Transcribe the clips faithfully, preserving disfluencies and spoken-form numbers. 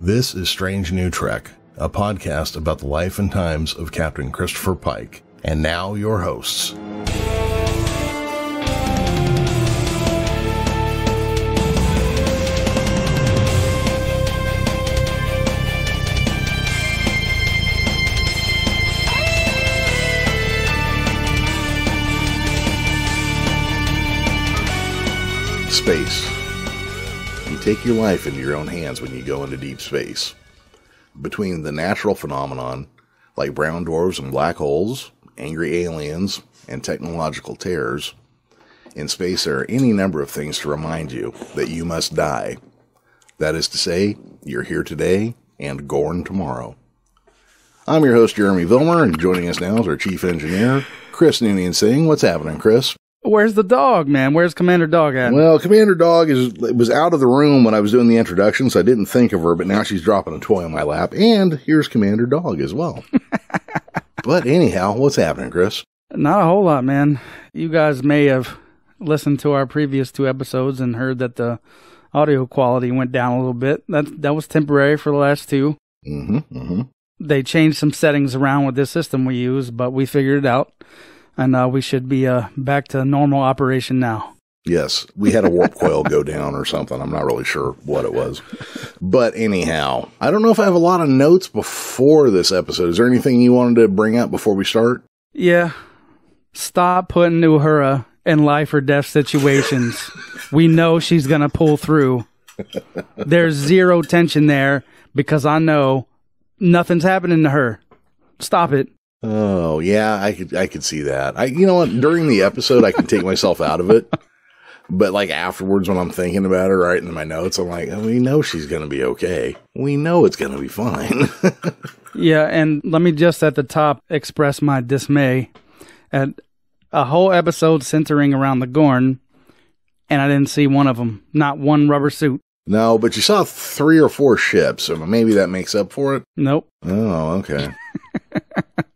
This is Strange New Trek, a podcast about the life and times of Captain Christopher Pike. And now, your hosts. Space. You take your life into your own hands when you go into deep space. Between the natural phenomenon, like brown dwarves and black holes, angry aliens, and technological terrors, in space there are any number of things to remind you that you must die. That is to say, you're here today and Gorn tomorrow. I'm your host, Jeremy Vilmer, and joining us now is our chief engineer, Chris Noonien-Singh. What's happening, Chris? Where's the dog, man? Where's Commander Dog at? Well, Commander Dog is was out of the room when I was doing the introduction, so I didn't think of her, but now she's dropping a toy in my lap. And here's Commander Dog as well. But anyhow, what's happening, Chris? Not a whole lot, man. You guys may have listened to our previous two episodes and heard that the audio quality went down a little bit. That, that was temporary for the last two. Mm-hmm, mm-hmm. They changed some settings around with this system we use, but we figured it out. And uh, we should be uh, back to normal operation now. Yes, we had a warp coil go down or something. I'm not really sure what it was. But anyhow, I don't know if I have a lot of notes before this episode. Is there anything you wanted to bring up before we start? Yeah. Stop putting Uhura in life or death situations. We know she's going to pull through. There's zero tension there because I know nothing's happening to her. Stop it. Oh, yeah, I could, I could see that. I, you know what? During the episode, I can take myself out of it. But like afterwards, when I'm thinking about her, right in my notes, I'm like, oh, we know she's going to be okay. We know it's going to be fine. Yeah. And let me just at the top express my dismay at a whole episode centering around the Gorn. And I didn't see one of them, not one rubber suit. No, but you saw three or four ships. So maybe that makes up for it. Nope. Oh, okay.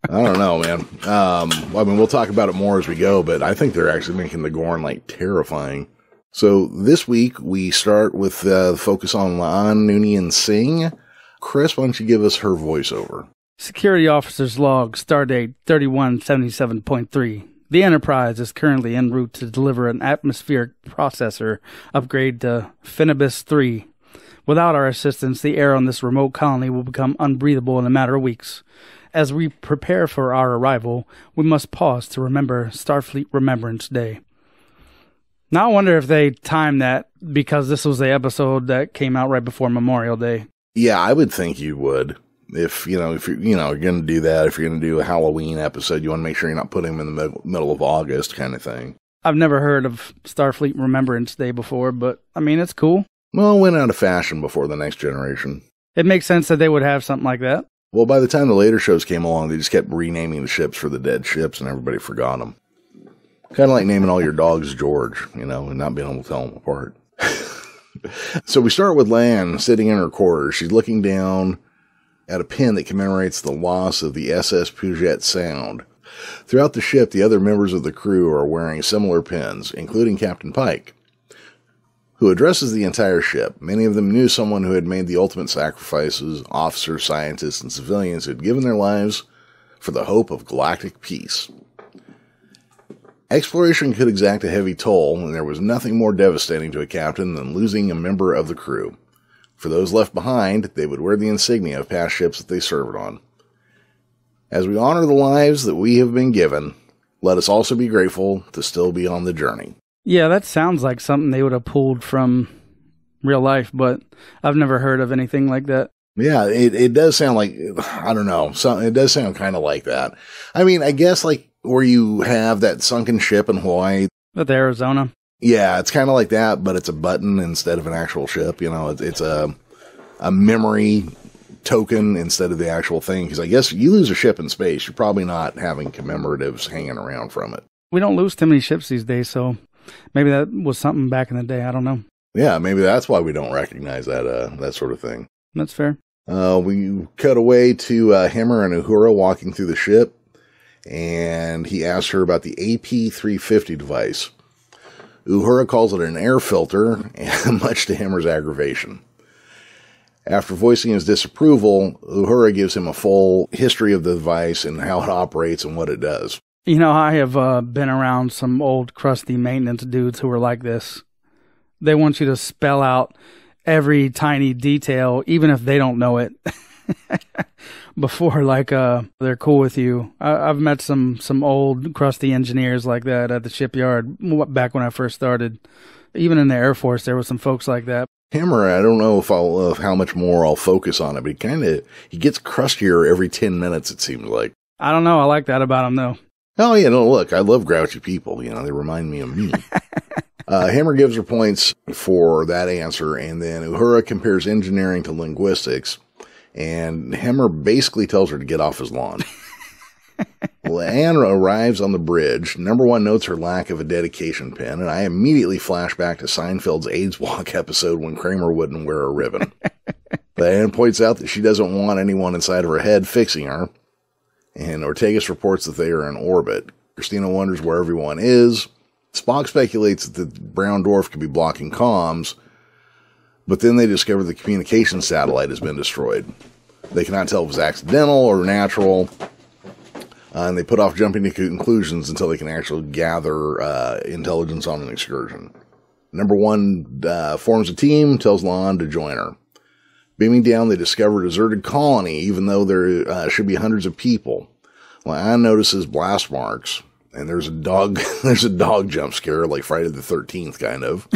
I don't know, man. Um, I mean, we'll talk about it more as we go, but I think they're actually making the Gorn, like, terrifying. So this week, we start with uh, the focus on La'an Noonien Singh. Chris, why don't you give us her voiceover? Security Officer's Log, Stardate thirty-one seventy-seven point three. The Enterprise is currently en route to deliver an atmospheric processor upgrade to Finibus three. Without our assistance, the air on this remote colony will become unbreathable in a matter of weeks. As we prepare for our arrival, we must pause to remember Starfleet Remembrance Day. Now I wonder if they timed that because this was the episode that came out right before Memorial Day. Yeah, I would think you would. If, you know, if you're, you know, you're going to do that, if you're going to do a Halloween episode, you want to make sure you're not putting them in the middle of August kind of thing. I've never heard of Starfleet Remembrance Day before, but, I mean, it's cool. Well, it went out of fashion before the Next Generation. It makes sense that they would have something like that. Well, by the time the later shows came along, they just kept renaming the ships for the dead ships, and everybody forgot them. Kind of like naming all your dogs George, you know, and not being able to tell them apart. So we start with La'an sitting in her quarters. She's looking down at a pin that commemorates the loss of the S S Puget Sound. Throughout the ship, the other members of the crew are wearing similar pins, including Captain Pike, who addresses the entire ship. Many of them knew someone who had made the ultimate sacrifices, officers, scientists, and civilians who had given their lives for the hope of galactic peace. Exploration could exact a heavy toll, and there was nothing more devastating to a captain than losing a member of the crew. For those left behind, they would wear the insignia of past ships that they served on. As we honor the lives that we have been given, let us also be grateful to still be on the journey. Yeah, that sounds like something they would have pulled from real life, but I've never heard of anything like that. Yeah, it, it does sound like, I don't know, so, it does sound kind of like that. I mean, I guess like where you have that sunken ship in Hawaii. With Arizona. Yeah, it's kind of like that, but it's a button instead of an actual ship. You know, it, it's a, a memory token instead of the actual thing. Because I guess if you lose a ship in space, you're probably not having commemoratives hanging around from it. We don't lose too many ships these days, so... Maybe that was something back in the day. I don't know. Yeah, maybe that's why we don't recognize that uh, that sort of thing. That's fair. Uh, we cut away to uh, Hemmer and Uhura walking through the ship, and he asks her about the A P three fifty device. Uhura calls it an air filter, and much to Hemmer's aggravation. After voicing his disapproval, Uhura gives him a full history of the device and how it operates and what it does. You know, I have uh, been around some old crusty maintenance dudes who are like this. They want you to spell out every tiny detail, even if they don't know it, before like uh, they're cool with you. I I've met some, some old crusty engineers like that at the shipyard back when I first started. Even in the Air Force, there were some folks like that. Hemmer, I don't know if I'll uh, how much more I'll focus on it, but he kind of he gets crustier every ten minutes, it seems like. I don't know. I like that about him, though. Oh, yeah. No, look, I love grouchy people. You know, they remind me of me. uh, Hemmer gives her points for that answer, and then Uhura compares engineering to linguistics, and Hemmer basically tells her to get off his lawn. La'an arrives on the bridge. Number one notes her lack of a dedication pin, and I immediately flash back to Seinfeld's AIDS Walk episode when Kramer wouldn't wear a ribbon. La'an points out that she doesn't want anyone inside of her head fixing her, and Ortegas reports that they are in orbit. Christina wonders where everyone is. Spock speculates that the brown dwarf could be blocking comms, but then they discover the communication satellite has been destroyed. They cannot tell if it's accidental or natural. Uh, and they put off jumping to conclusions until they can actually gather uh, intelligence on an excursion. Number one uh, forms a team, tells La'an to join her. Beaming down, they discover a deserted colony, even though there uh, should be hundreds of people. La'an notices blast marks, and there's a dog. There's a dog jump scare, like Friday the thirteenth, kind of.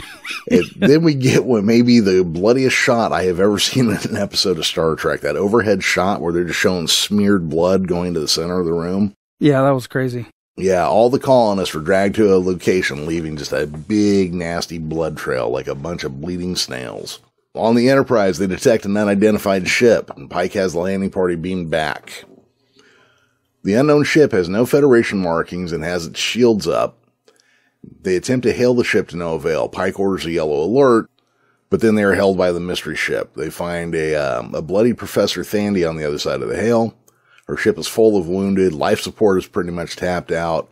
And then we get what may be the bloodiest shot I have ever seen in an episode of Star Trek. That overhead shot where they're just showing smeared blood going to the center of the room. Yeah, that was crazy. Yeah, all the colonists were dragged to a location, leaving just a big, nasty blood trail, like a bunch of bleeding snails. On the Enterprise, they detect an unidentified ship, and Pike has the landing party beamed back. The unknown ship has no Federation markings and has its shields up. They attempt to hail the ship to no avail. Pike orders a yellow alert, but then they are held by the mystery ship. They find a, um, a bloody Professor Thandy on the other side of the hail. Her ship is full of wounded. Life support is pretty much tapped out.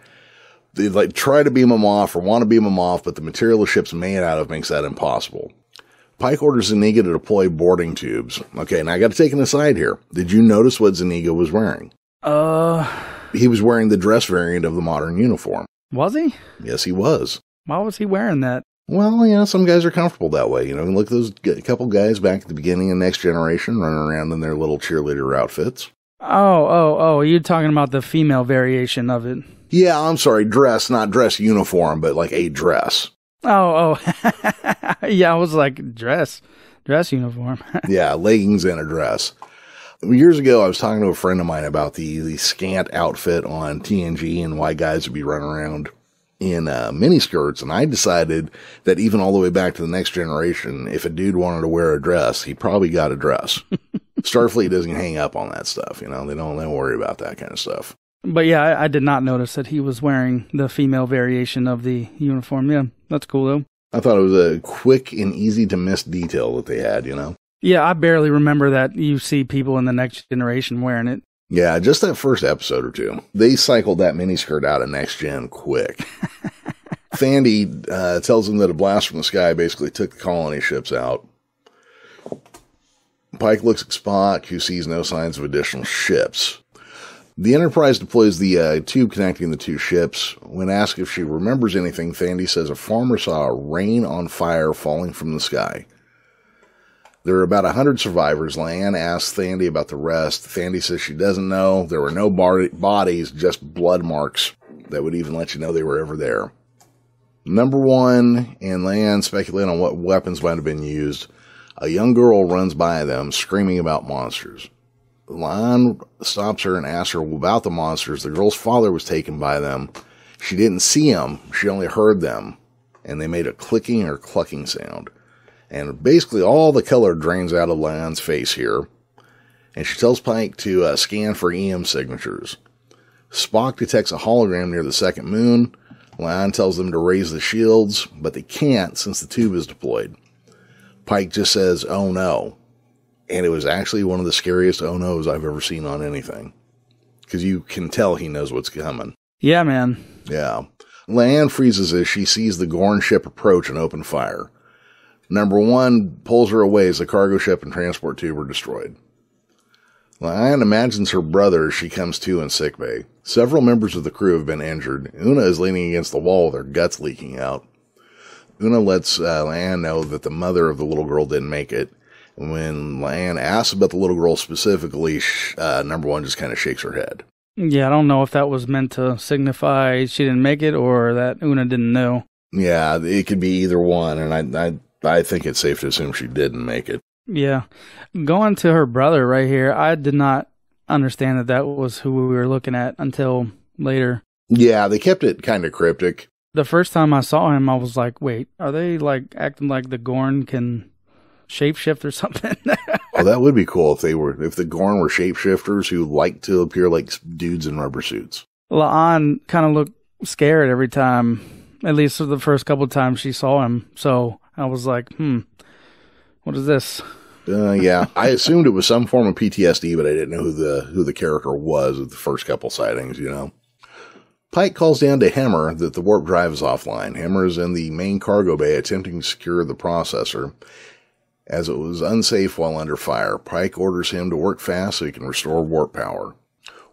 They like try to beam them off or want to beam them off, but the material the ship's made out of makes that impossible. Pike orders Zaniga to deploy boarding tubes. Okay, now I got to take an aside here. Did you notice what Zaniga was wearing? Uh, he was wearing the dress variant of the modern uniform. Was he? Yes, he was. Why was he wearing that? Well, you know, some guys are comfortable that way. You know, look at those g- couple guys back at the beginning of Next Generation running around in their little cheerleader outfits. Oh, oh, oh, you're talking about the female variation of it. Yeah, I'm sorry, dress, not dress uniform, but like a dress. Oh, oh. Yeah, I was like, dress, dress uniform. Yeah, leggings and a dress. Years ago, I was talking to a friend of mine about the, the scant outfit on T N G and why guys would be running around in uh, miniskirts, and I decided that even all the way back to the Next Generation, if a dude wanted to wear a dress, he probably got a dress. Starfleet doesn't hang up on that stuff, you know, they don't, they don't worry about that kind of stuff. But yeah, I, I did not notice that he was wearing the female variation of the uniform. Yeah, that's cool, though. I thought it was a quick and easy-to-miss detail that they had, you know? Yeah, I barely remember that you see people in the Next Generation wearing it. Yeah, just that first episode or two. They cycled that miniskirt out of Next Gen quick. Thandy uh, tells them that a blast from the sky basically took the colony ships out. Pike looks at Spock, who sees no signs of additional ships. The Enterprise deploys the uh, tube connecting the two ships. When asked if she remembers anything, Thandy says a farmer saw rain on fire falling from the sky. There are about one hundred survivors. La'an asks Thandy about the rest. Thandy says she doesn't know. There were no bar- bodies, just blood marks that would even let you know they were ever there. Number one and La'an speculate on what weapons might have been used. A young girl runs by them, screaming about monsters. La'an stops her and asks her about the monsters. The girl's father was taken by them. She didn't see them. She only heard them, and they made a clicking or clucking sound. And basically all the color drains out of La'an's face here. And she tells Pike to uh, scan for E M signatures. Spock detects a hologram near the second moon. La'an tells them to raise the shields, but they can't since the tube is deployed. Pike just says, oh no. And it was actually one of the scariest oh no's I've ever seen on anything. Because you can tell he knows what's coming. Yeah, man. Yeah. La'an freezes as she sees the Gorn ship approach and open fire. Number one pulls her away as the cargo ship and transport tube are destroyed. La'an imagines her brother as she comes to in sickbay. Several members of the crew have been injured. Una is leaning against the wall with her guts leaking out. Una lets uh, La'an know that the mother of the little girl didn't make it. And when La'an asks about the little girl specifically, uh, number one just kind of shakes her head. Yeah, I don't know if that was meant to signify she didn't make it or that Una didn't know. Yeah, it could be either one, and I, I, I think it's safe to assume she didn't make it. Yeah. Going to her brother right here, I did not understand that that was who we were looking at until later. Yeah, they kept it kind of cryptic. The first time I saw him, I was like, wait, are they like acting like the Gorn can shapeshift or something? Oh, that would be cool if they were, if the Gorn were shapeshifters who like to appear like dudes in rubber suits. La'an kind of looked scared every time, at least the first couple of times she saw him. So I was like, hmm. What is this? Uh, yeah, I assumed it was some form of P T S D, but I didn't know who the who the character was at the first couple sightings, you know. Pike calls down to Hemmer that the warp drive is offline. Hemmer is in the main cargo bay attempting to secure the processor, as it was unsafe while under fire. Pike orders him to work fast so he can restore warp power.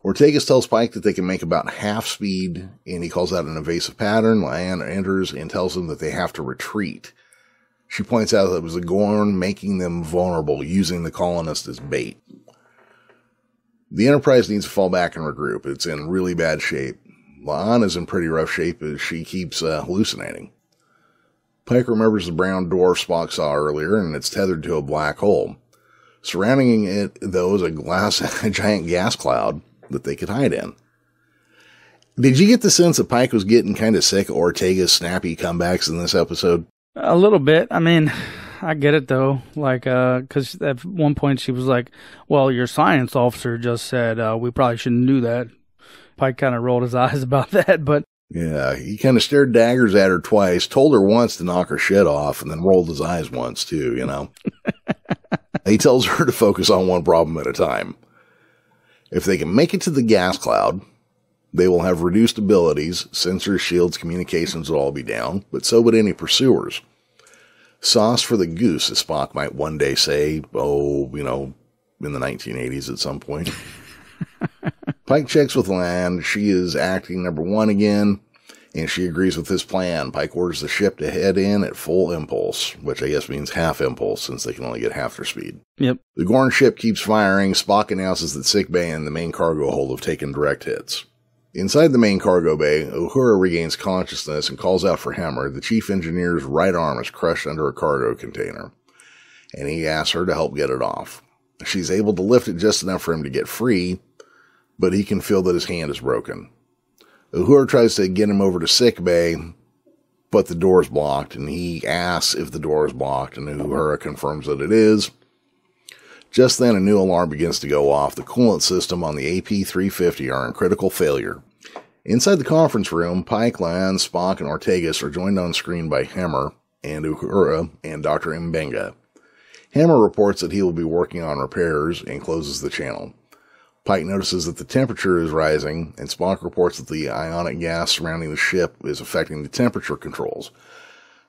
Ortegas tells Pike that they can make about half speed, and he calls out an evasive pattern. La'an enters and tells him that they have to retreat. She points out that it was the Gorn making them vulnerable, using the colonists as bait. The Enterprise needs to fall back and regroup. It's in really bad shape. La'an is in pretty rough shape as she keeps uh, hallucinating. Pike remembers the brown dwarf Spock saw earlier, and it's tethered to a black hole. Surrounding it, though, is a, glass, a giant gas cloud that they could hide in. Did you get the sense that Pike was getting kind of sick of Ortega's snappy comebacks in this episode? A little bit. I mean, I get it, though. Like, because uh, at one point she was like, well, your science officer just said uh, we probably shouldn't do that. Pike kind of rolled his eyes about that, but... Yeah, he kind of stared daggers at her twice, told her once to knock her shit off, and then rolled his eyes once, too, you know? He tells her to focus on one problem at a time. If they can make it to the gas cloud... They will have reduced abilities, sensors, shields, communications will all be down, but so would any pursuers. Sauce for the goose, as Spock might one day say, oh, you know, in the nineteen eighties at some point. Pike checks with La'an. She is acting number one again, and she agrees with his plan. Pike orders the ship to head in at full impulse, which I guess means half impulse, since they can only get half their speed. Yep. The Gorn ship keeps firing. Spock announces that sick bay and the main cargo hold have taken direct hits. Inside the main cargo bay, Uhura regains consciousness and calls out for Hemmer. The chief engineer's right arm is crushed under a cargo container, and he asks her to help get it off. She's able to lift it just enough for him to get free, but he can feel that his hand is broken. Uhura tries to get him over to sick bay, but the door is blocked, and he asks if the door is blocked, and Uhura confirms that it is. Just then, a new alarm begins to go off. The coolant system on the A P three fifty are in critical failure. Inside the conference room, Pike, La'an, Spock, and Ortegas are joined on screen by Hemmer and Uhura and Doctor M'Benga. Hemmer reports that he will be working on repairs and closes the channel. Pike notices that the temperature is rising, and Spock reports that the ionic gas surrounding the ship is affecting the temperature controls,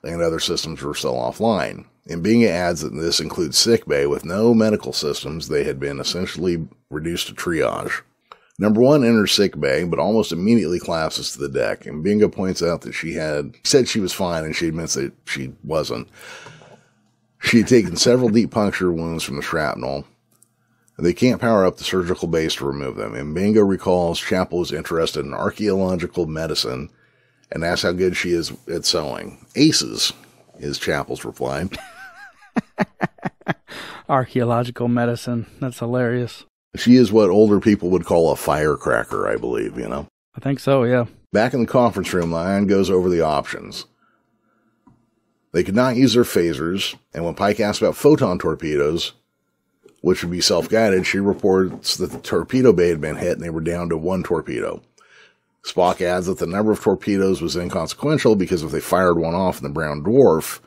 and other systems were still offline. And M'Benga adds that this includes sickbay. With no medical systems, they had been essentially reduced to triage. Number one enters sickbay, but almost immediately collapses to the deck. And M'Benga points out that she had said she was fine, and she admits that she wasn't. She had taken several deep puncture wounds from the shrapnel. They can't power up the surgical base to remove them. And M'Benga recalls Chapel was interested in archaeological medicine, and asks how good she is at sewing. Aces is Chapel's reply. Archaeological medicine. That's hilarious. She is what older people would call a firecracker, I believe, you know? I think so, yeah. Back in the conference room, La'an goes over the options. They could not use their phasers, and when Pike asks about photon torpedoes, which would be self-guided, she reports that the torpedo bay had been hit and they were down to one torpedo. Spock adds that the number of torpedoes was inconsequential because if they fired one off in the brown dwarf,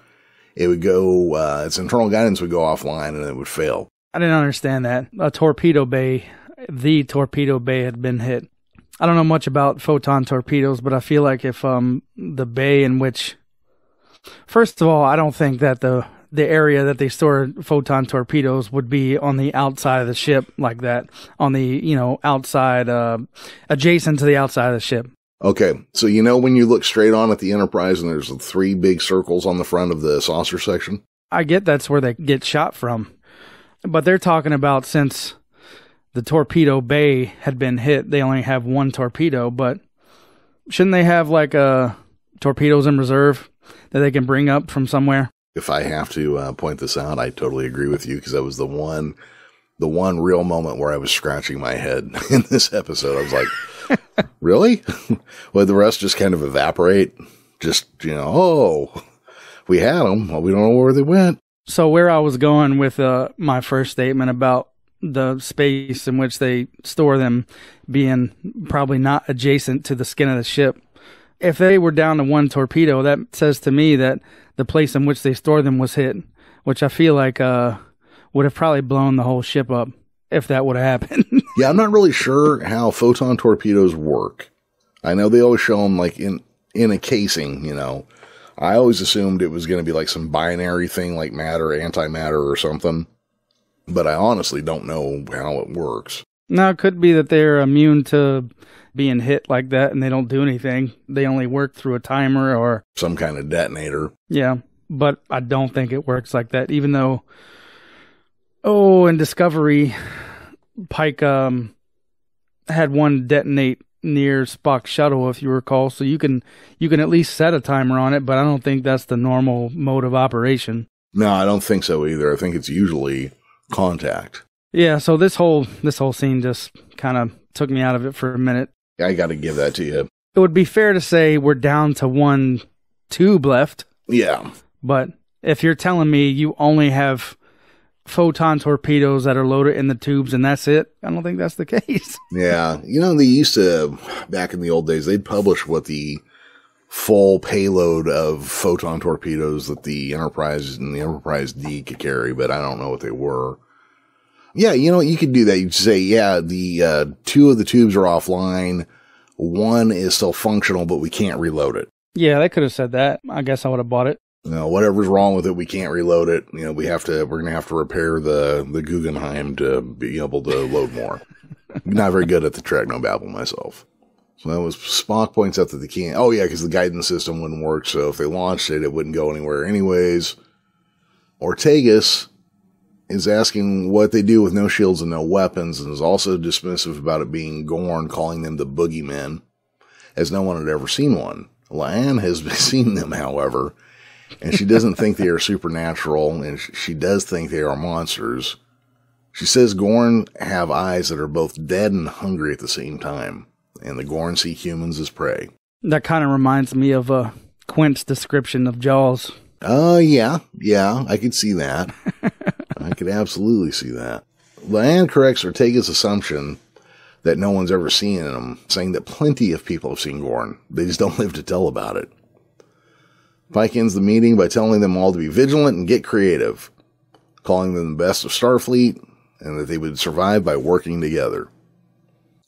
it would go, uh, its internal guidance would go offline and it would fail. I didn't understand that. A torpedo bay, the torpedo bay had been hit. I don't know much about photon torpedoes, but I feel like if um the bay in which, first of all, I don't think that the the area that they stored photon torpedoes would be on the outside of the ship, like that, on the, you know, outside, uh, adjacent to the outside of the ship. Okay, so you know when you look straight on at the Enterprise and there's three big circles on the front of the saucer section? I get that's where they get shot from. But they're talking about since the torpedo bay had been hit, they only have one torpedo, but shouldn't they have, like, uh, torpedoes in reserve that they can bring up from somewhere? If I have to uh, point this out, I totally agree with you, because that was the one, the one real moment where I was scratching my head in this episode. I was like, really? Well, the rest just kind of evaporate. Just, you know, oh, we had them. Well, we don't know where they went. So where I was going with uh, my first statement about the space in which they store them being probably not adjacent to the skin of the ship. If they were down to one torpedo, that says to me that the place in which they store them was hit, which I feel like uh, would have probably blown the whole ship up if that would have happened. Yeah, I'm not really sure how photon torpedoes work. I know they always show them like in, in a casing, you know. I always assumed it was going to be like some binary thing like matter, antimatter or something. But I honestly don't know how it works. Now, it could be that they're immune to being hit like that and they don't do anything. They only work through a timer or some kind of detonator. Yeah, but I don't think it works like that, even though, oh, in Discovery, Pike um, had one detonate near Spock's shuttle, if you recall, so you can you can at least set a timer on it, but I don't think that's the normal mode of operation. No, I don't think so either. I think it's usually contact. Yeah, so this whole this whole scene just kind of took me out of it for a minute. I got to give that to you. It would be fair to say we're down to one tube left. Yeah. But if you're telling me you only have photon torpedoes that are loaded in the tubes and that's it, I don't think that's the case. Yeah. You know, they used to, back in the old days, they'd publish what the full payload of photon torpedoes that the Enterprise and the Enterprise D could carry, but I don't know what they were. Yeah, you know, you could do that. You'd say, yeah, the uh, two of the tubes are offline. One is still functional, but we can't reload it. Yeah, they could have said that. I guess I would have bought it. You know, whatever's wrong with it, we can't reload it. You know, we have to, we're going to have to repair the, the Guggenheim to be able to load more. Not very good at the technobabble myself. So that was, Spock points out that they can't. Oh, yeah, because the guidance system wouldn't work. So if they launched it, it wouldn't go anywhere anyways. Ortegas is asking what they do with no shields and no weapons, and is also dismissive about it being Gorn, calling them the boogeymen, as no one had ever seen one. La'an has seen them, however, and she doesn't think they are supernatural, and she does think they are monsters. She says Gorn have eyes that are both dead and hungry at the same time, and the Gorn see humans as prey. That kind of reminds me of uh, Quint's description of Jaws. Uh, yeah, yeah, I could see that. I could absolutely see that. La'an corrects Ortega's assumption that no one's ever seen him, saying that plenty of people have seen Gorn. They just don't live to tell about it. Pike ends the meeting by telling them all to be vigilant and get creative, calling them the best of Starfleet, and that they would survive by working together.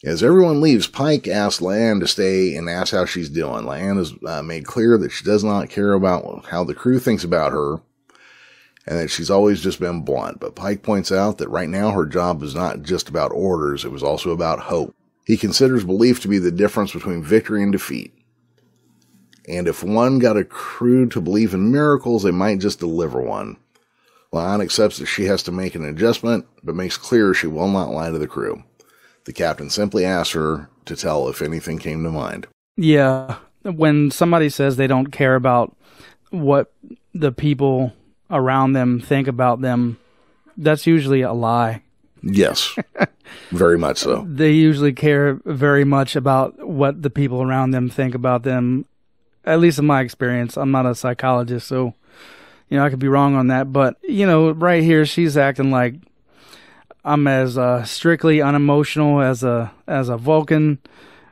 As everyone leaves, Pike asks La'an to stay and asks how she's doing. La'an has uh, made clear that she does not care about how the crew thinks about her, and that she's always just been blunt. But Pike points out that right now her job was not just about orders, it was also about hope. He considers belief to be the difference between victory and defeat. And if one got a crew to believe in miracles, they might just deliver one. La'an accepts that she has to make an adjustment, but makes clear she will not lie to the crew. The captain simply asks her to tell if anything came to mind. Yeah, when somebody says they don't care about what the people around them think about them, that's usually a lie. Yes, very much so. They usually care very much about what the people around them think about them, at least in my experience. I'm not a psychologist, so, you know, I could be wrong on that. But, you know, right here, she's acting like I'm as uh, strictly unemotional as a, as a Vulcan,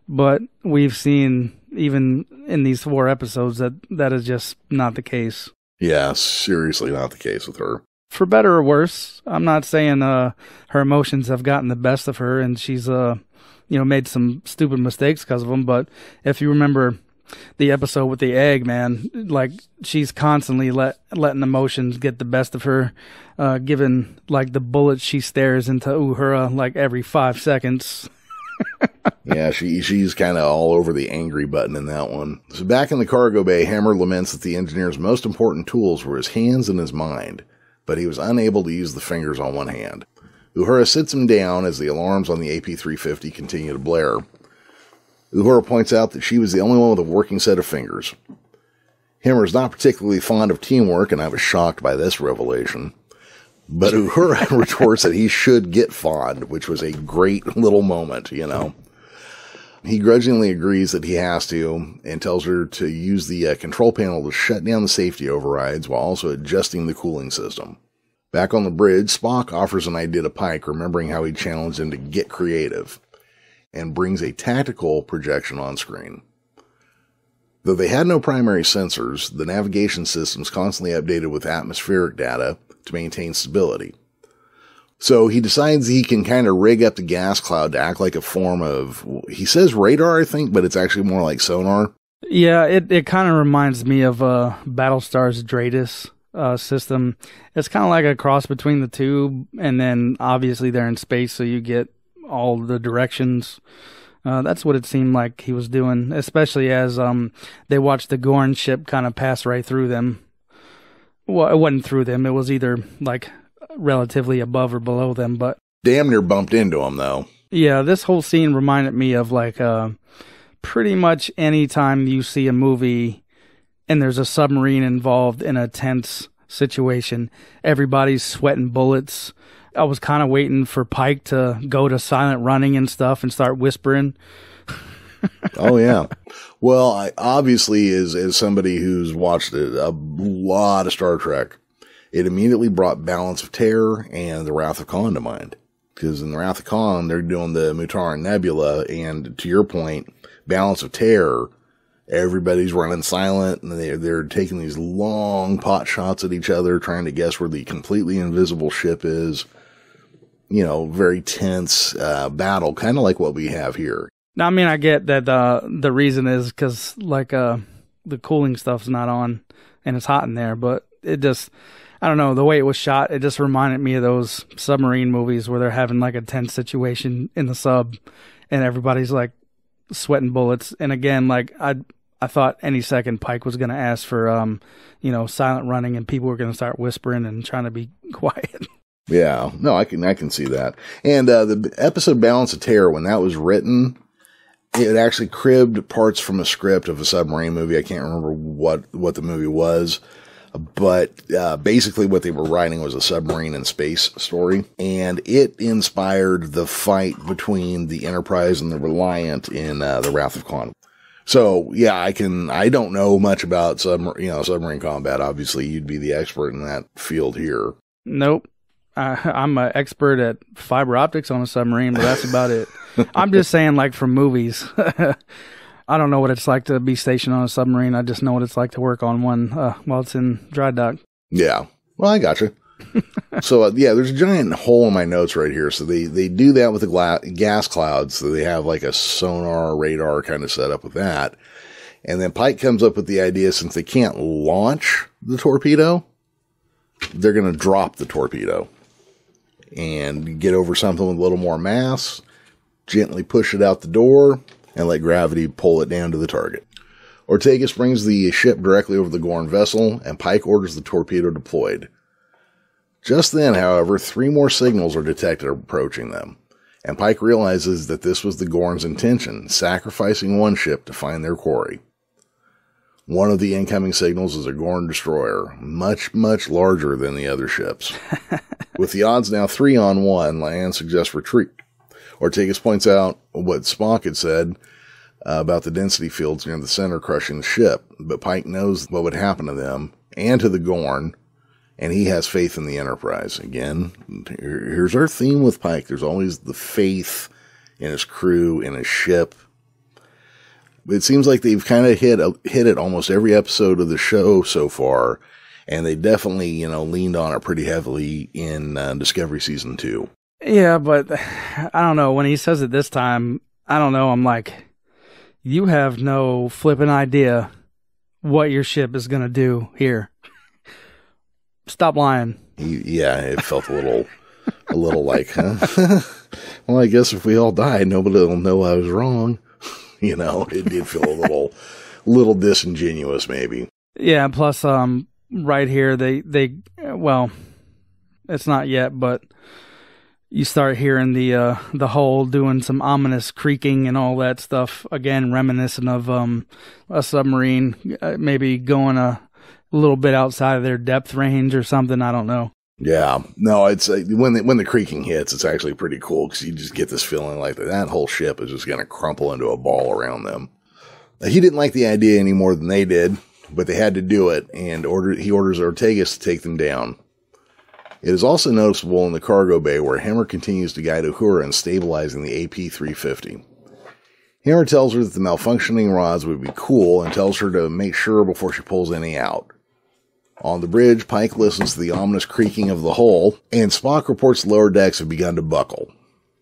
but we've seen, even in these four episodes, that that is just not the case. Yeah, seriously not the case with her. For better or worse, I'm not saying uh, her emotions have gotten the best of her and she's uh, you know, made some stupid mistakes because of them, but if you remember the episode with the egg, man, like she's constantly let letting emotions get the best of her, uh, given like the bullets she stares into Uhura like every five seconds. Yeah, she she's kind of all over the angry button in that one. So back in the cargo bay, Hemmer laments that the engineer's most important tools were his hands and his mind, but he was unable to use the fingers on one hand. Uhura sits him down as the alarms on the A P three fifty continue to blare. Uhura points out that she was the only one with a working set of fingers. Hemmer's not particularly fond of teamwork, and I was shocked by this revelation. But Uhura retorts that he should get fond, which was a great little moment, you know. He grudgingly agrees that he has to and tells her to use the uh, control panel to shut down the safety overrides while also adjusting the cooling system. Back on the bridge, Spock offers an idea to Pike, remembering how he challenged him to get creative, and brings a tactical projection on screen. Though they had no primary sensors, the navigation system's constantly updated with atmospheric data to maintain stability. So he decides he can kind of rig up the gas cloud to act like a form of, he says radar, I think, but it's actually more like sonar. Yeah, it, it kind of reminds me of uh, Battlestar's Dratus uh, system. It's kind of like a cross between the two, and then obviously they're in space, so you get all the directions. Uh, that's what it seemed like he was doing, especially as um, they watched the Gorn ship kind of pass right through them. Well, it wasn't through them. It was either like relatively above or below them, but damn near bumped into them, though. Yeah, this whole scene reminded me of like uh, pretty much any time you see a movie and there's a submarine involved in a tense situation. Everybody's sweating bullets. I was kind of waiting for Pike to go to silent running and stuff and start whispering. Oh, yeah. Well, I obviously, as, as somebody who's watched a, a lot of Star Trek, it immediately brought Balance of Terror and The Wrath of Khan to mind. Because in The Wrath of Khan, they're doing the Mutaran Nebula, and to your point, Balance of Terror, everybody's running silent, and they're, they're taking these long pot shots at each other, trying to guess where the completely invisible ship is. You know, very tense uh, battle, kind of like what we have here. Now, I mean, I get that uh, the reason is because, like, uh, the cooling stuff's not on and it's hot in there, but it just, I don't know, the way it was shot, it just reminded me of those submarine movies where they're having, like, a tense situation in the sub and everybody's, like, sweating bullets. And again, like, I I thought any second Pike was going to ask for, um, you know, silent running and people were going to start whispering and trying to be quiet. Yeah, no, I can, I can see that. And uh, the episode Balance of Terror, when that was written, it actually cribbed parts from a script of a submarine movie. I can't remember what, what the movie was, but uh, basically what they were writing was a submarine in space story. And it inspired the fight between the Enterprise and the Reliant in uh, The Wrath of Khan. So yeah, I can, I don't know much about submarine, you know, submarine combat. Obviously you'd be the expert in that field here. Nope. Uh, I'm an expert at fiber optics on a submarine, but that's about it. I'm just saying, like, from movies. I don't know what it's like to be stationed on a submarine. I just know what it's like to work on one uh, while it's in dry dock. Yeah. Well, I gotcha. So, uh, yeah, there's a giant hole in my notes right here. So they, they do that with the gla gas clouds. So they have, like, a sonar radar kind of set up with that. And then Pike comes up with the idea, since they can't launch the torpedo, they're going to drop the torpedo and get over something with a little more mass, gently push it out the door, and let gravity pull it down to the target. Ortegas brings the ship directly over the Gorn vessel, and Pike orders the torpedo deployed. Just then, however, three more signals are detected approaching them, and Pike realizes that this was the Gorn's intention, sacrificing one ship to find their quarry. One of the incoming signals is a Gorn destroyer, much, much larger than the other ships. With the odds now three on one, La'an suggests retreat. Ortegas points out what Spock had said uh, about the density fields near the center crushing the ship, but Pike knows what would happen to them and to the Gorn, and he has faith in the Enterprise. Again, here's our theme with Pike. There's always the faith in his crew, in his ship. It seems like they've kind of hit hit it almost every episode of the show so far, and they definitely, you know, leaned on it pretty heavily in uh, Discovery Season two. Yeah, but I don't know. When he says it this time, I don't know. I'm like, you have no flipping idea what your ship is going to do here. Stop lying. Yeah, it felt a little, a little like, huh? Well, I guess if we all die, nobody will know I was wrong. You know, it did feel a little, little disingenuous, maybe. Yeah. Plus, um, right here, they, they, well, it's not yet, but you start hearing the, uh, the hull doing some ominous creaking and all that stuff. Again, reminiscent of, um, a submarine, uh, maybe going a little bit outside of their depth range or something. I don't know. Yeah, no, it's uh, when the, when the creaking hits, it's actually pretty cool because you just get this feeling like that, that whole ship is just going to crumple into a ball around them. Now, he didn't like the idea any more than they did, but they had to do it, and order he orders Ortegas to take them down. It is also noticeable in the cargo bay where Hemmer continues to guide Uhura in stabilizing the A P three fifty. Hemmer tells her that the malfunctioning rods would be cool and tells her to make sure before she pulls any out. On the bridge, Pike listens to the ominous creaking of the hull, and Spock reports the lower decks have begun to buckle.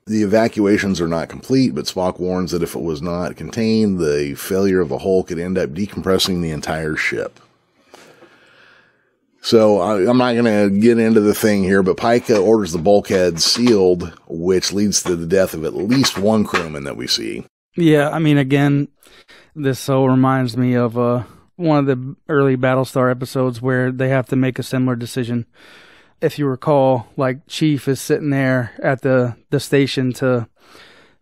The evacuations are not complete, but Spock warns that if it was not contained, the failure of the hull could end up decompressing the entire ship. So I, I'm not going to get into the thing here, but Pike orders the bulkhead sealed, which leads to the death of at least one crewman that we see. Yeah, I mean, again, this so reminds me of... Uh... one of the early Battlestar episodes where they have to make a similar decision. If you recall, like Chief is sitting there at the, the station to,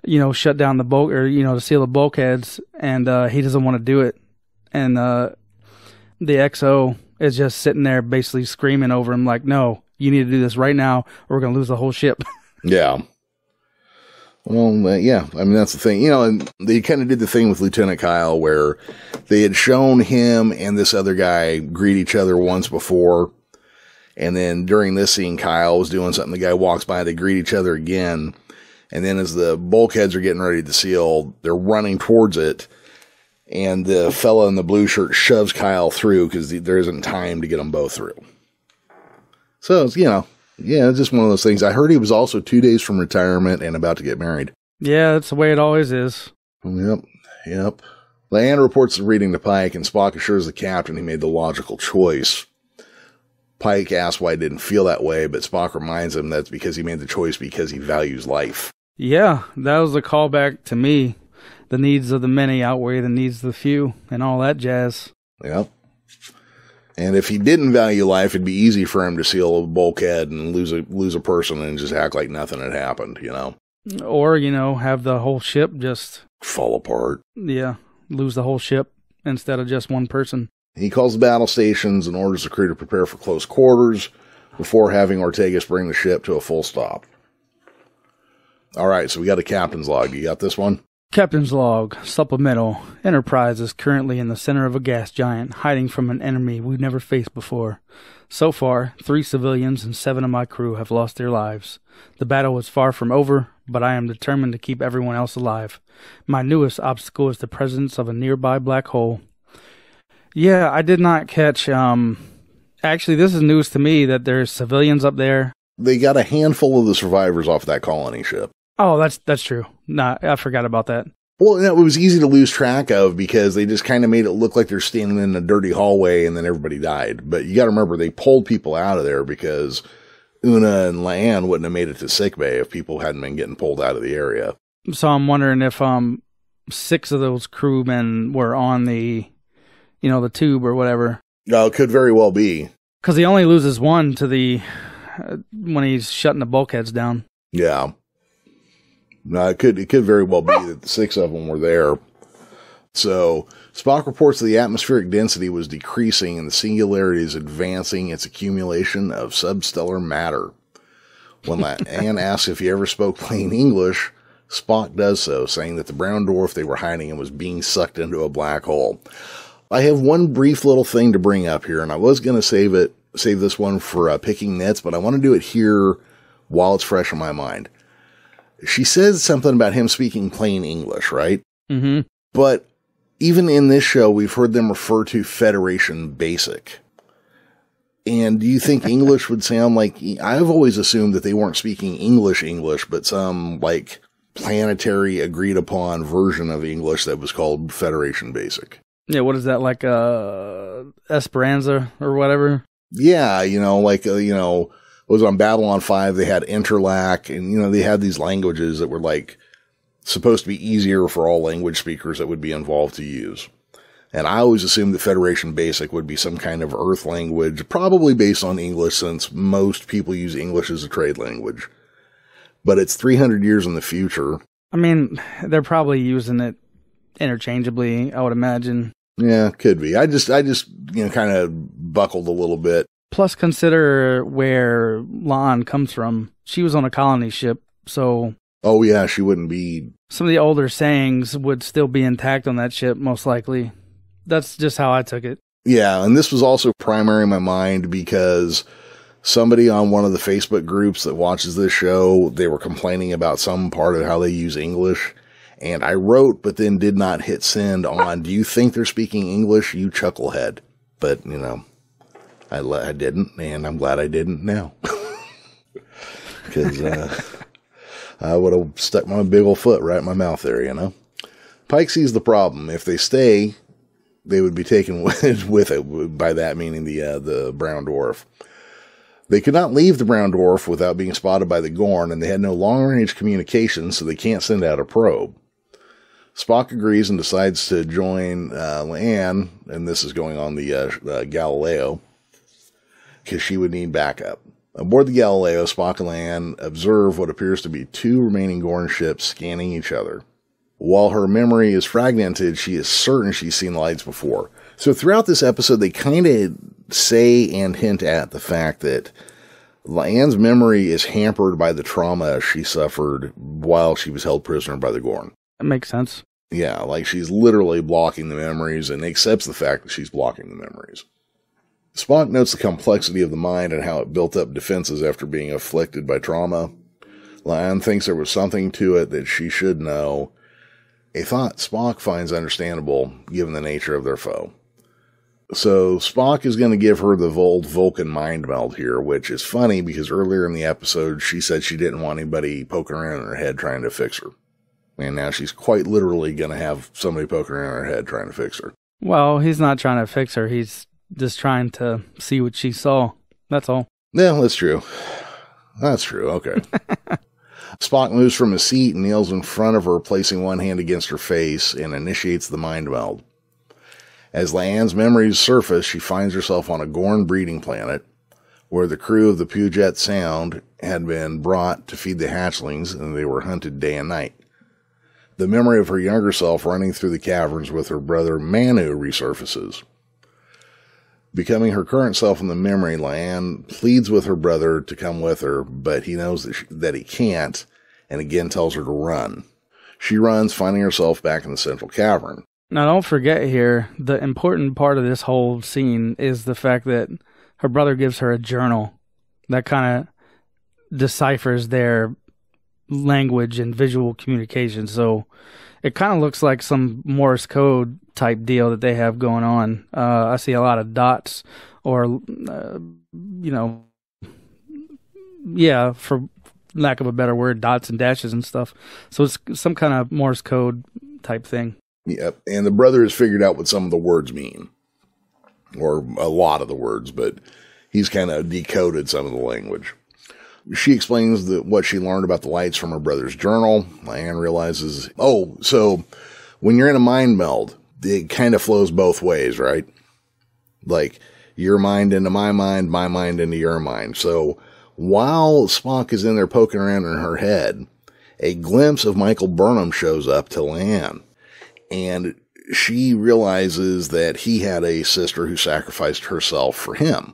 you know, shut down the bulk or, you know, to seal the bulkheads. And, uh, he doesn't want to do it. And, uh, the X O is just sitting there basically screaming over him like, no, you need to do this right now or we're going to lose the whole ship. Yeah. Well, uh, yeah, I mean, that's the thing, you know, and they kind of did the thing with Lieutenant Kyle where they had shown him and this other guy greet each other once before. And then during this scene, Kyle was doing something. The guy walks by, they greet each other again. And then as the bulkheads are getting ready to seal, they're running towards it. And the fella in the blue shirt shoves Kyle through because there isn't time to get them both through. So, it's, you know. Yeah, it's just one of those things. I heard he was also two days from retirement and about to get married. Yeah, that's the way it always is. Yep, yep. La'an reports the reading to Pike, and Spock assures the captain he made the logical choice. Pike asks why he didn't feel that way, but Spock reminds him that's because he made the choice because he values life. Yeah, that was a callback to me. The needs of the many outweigh the needs of the few, and all that jazz. Yep. And if he didn't value life, it'd be easy for him to seal a bulkhead and lose a lose a person and just act like nothing had happened, you know? Or, you know, have the whole ship just... fall apart. Yeah, lose the whole ship instead of just one person. He calls the battle stations and orders the crew to prepare for close quarters before having Ortegas bring the ship to a full stop. All right, so we got a captain's log. You got this one? Captain's log, supplemental. Enterprise is currently in the center of a gas giant, hiding from an enemy we've never faced before. So far, three civilians and seven of my crew have lost their lives. The battle is far from over, but I am determined to keep everyone else alive. My newest obstacle is the presence of a nearby black hole. Yeah, I did not catch, um... actually, this is news to me that there's civilians up there. They got a handful of the survivors off that colony ship. Oh, that's that's true. Nah, I forgot about that. Well, no, it was easy to lose track of because they just kind of made it look like they're standing in a dirty hallway and then everybody died. But you got to remember, they pulled people out of there because Una and La'an wouldn't have made it to sickbay if people hadn't been getting pulled out of the area. So I'm wondering if um six of those crewmen were on the, you know, the tube or whatever. No, it could very well be. Because he only loses one to the, uh, when he's shutting the bulkheads down. Yeah. No, it could, it could very well be that the six of them were there. So, Spock reports that the atmospheric density was decreasing and the singularity is advancing its accumulation of substellar matter. When La'an asks if he ever spoke plain English, Spock does so, saying that the brown dwarf they were hiding in was being sucked into a black hole. I have one brief little thing to bring up here, and I was going to save it, save this one for uh, picking nits, but I want to do it here while it's fresh in my mind. She says something about him speaking plain English, right? Mm-hmm. But even in this show, we've heard them refer to Federation Basic. And do you think English would sound like... I've always assumed that they weren't speaking English English, but some, like, planetary agreed upon version of English that was called Federation Basic. Yeah, what is that, like uh, Esperanza or whatever? Yeah, you know, like, uh, you know, was on Babylon five, they had Interlac, and, you know, they had these languages that were, like, supposed to be easier for all language speakers that would be involved to use. And I always assumed that Federation Basic would be some kind of Earth language, probably based on English, since most people use English as a trade language. But it's three hundred years in the future. I mean, they're probably using it interchangeably, I would imagine. Yeah, could be. I just, I just, you know, kind of buckled a little bit. Plus, consider where La'an comes from. She was on a colony ship, so... Oh, yeah, she wouldn't be... Some of the older sayings would still be intact on that ship, most likely. That's just how I took it. Yeah, and this was also primary in my mind because somebody on one of the Facebook groups that watches this show, they were complaining about some part of how they use English. And I wrote, but then did not hit send on, do you think they're speaking English, you chucklehead? But, you know... I, I didn't, and I'm glad I didn't now. Because uh, I would have stuck my big old foot right in my mouth there, you know. Pike sees the problem. If they stay, they would be taken with, with it, by that meaning the, uh, the brown dwarf. They could not leave the brown dwarf without being spotted by the Gorn, and they had no long-range communications, so they can't send out a probe. Spock agrees and decides to join uh, La'an, and this is going on the uh, uh, Galileo, because she would need backup. Aboard the Galileo, Spock and La'an observe what appears to be two remaining Gorn ships scanning each other. While her memory is fragmented, she is certain she's seen the lights before. So throughout this episode, they kind of say and hint at the fact that La'an's memory is hampered by the trauma she suffered while she was held prisoner by the Gorn. That makes sense. Yeah, like she's literally blocking the memories and accepts the fact that she's blocking the memories. Spock notes the complexity of the mind and how it built up defenses after being afflicted by trauma. La'an thinks there was something to it that she should know, a thought Spock finds understandable given the nature of their foe. So Spock is going to give her the old Vulcan mind meld here, which is funny because earlier in the episode she said she didn't want anybody poking around in her head trying to fix her. And now she's quite literally going to have somebody poking around in her head trying to fix her. Well, he's not trying to fix her, he's... just trying to see what she saw. That's all. Yeah, that's true. That's true. Okay. Spock moves from his seat and kneels in front of her, placing one hand against her face, and initiates the mind meld. As La'an's memories surface, she finds herself on a Gorn breeding planet, where the crew of the Puget Sound had been brought to feed the hatchlings, and they were hunted day and night. The memory of her younger self running through the caverns with her brother Manu resurfaces. Becoming her current self in the memory, La'an pleads with her brother to come with her, but he knows that, she, that he can't, and again tells her to run. She runs, finding herself back in the central cavern. Now, don't forget here, the important part of this whole scene is the fact that her brother gives her a journal that kind of deciphers their language and visual communication, so... it kind of looks like some Morse code type deal that they have going on. Uh, I see a lot of dots or, uh, you know, yeah, for lack of a better word, dots and dashes and stuff. So it's some kind of Morse code type thing. Yep. And the brother has figured out what some of the words mean, or a lot of the words, but he's kind of decoded some of the language. She explains that what she learned about the lights from her brother's journal. La'an realizes, oh, so when you're in a mind meld, it kind of flows both ways, right? Like your mind into my mind, my mind into your mind. So while Spock is in there poking around in her head, a glimpse of Michael Burnham shows up to La'an. And she realizes that he had a sister who sacrificed herself for him.